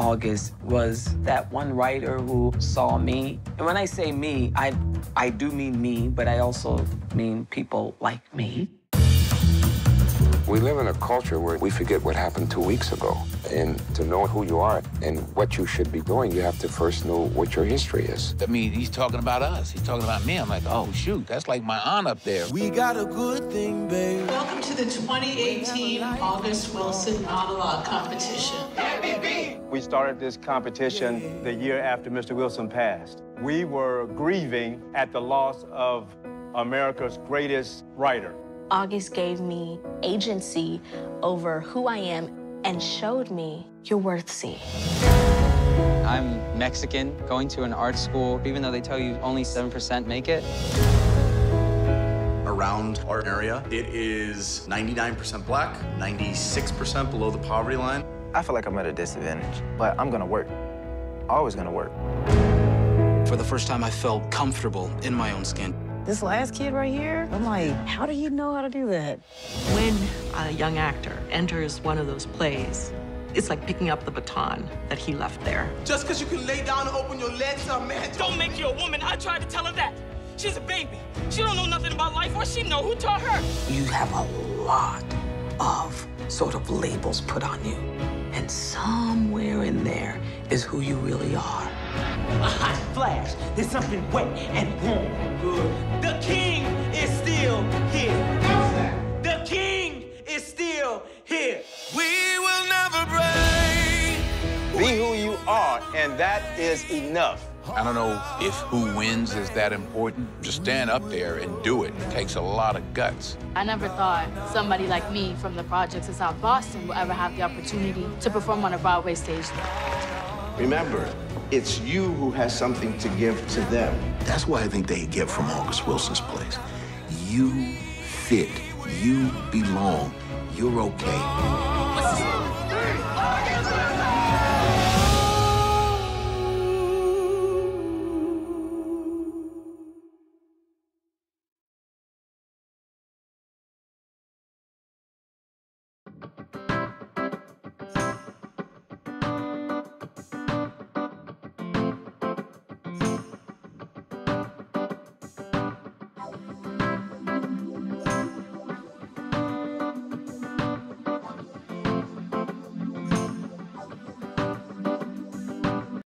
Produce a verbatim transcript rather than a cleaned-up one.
August was that one writer who saw me. And when I say me, I, I do mean me, but I also mean people like me. We live in a culture where we forget what happened two weeks ago. And to know who you are and what you should be doing, you have to first know what your history is. I mean, he's talking about us. He's talking about me. I'm like, oh, shoot, that's like my aunt up there. We got a good thing, babe. Welcome to the twenty eighteen August Wilson Monologue Competition. We started this competition the year after Mister Wilson passed. We were grieving at the loss of America's greatest writer. August gave me agency over who I am and showed me you're worth seeing. I'm Mexican, going to an art school, even though they tell you only seven percent make it. Around our area, it is ninety-nine percent black, ninety-six percent below the poverty line. I feel like I'm at a disadvantage, but I'm gonna work. Always gonna work. For the first time, I felt comfortable in my own skin. This last kid right here, I'm like, how do you know how to do that? When a young actor enters one of those plays, it's like picking up the baton that he left there. Just because you can lay down and open your legs up, man. Don't make you a woman. I tried to tell her that. She's a baby. She don't know nothing about life, or she know who taught her. You have a lot of sort of labels put on you. And somewhere in there is who you really are. A hot flash. There's something wet and warm. Good. The king is still here. The king is still here. We will never break. Be who you are, and that is enough. I don't know if who wins is that important. Just stand up there and do it. It takes a lot of guts. I never thought somebody like me from the projects in South Boston will ever have the opportunity to perform on a Broadway stage. Remember, it's you who has something to give to them. That's why I think they get from August Wilson's place. You fit. You belong. You're okay.